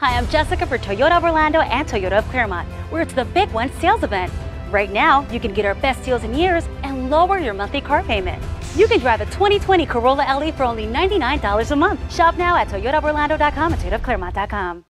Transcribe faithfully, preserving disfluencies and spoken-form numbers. Hi, I'm Jessica for Toyota of Orlando and Toyota of Clermont. We're at the Big One Sales Event. Right now, you can get our best deals in years and lower your monthly car payment. You can drive a twenty twenty Corolla L E for only ninety-nine dollars a month. Shop now at Toyota Orlando dot com and Toyota Clermont dot com.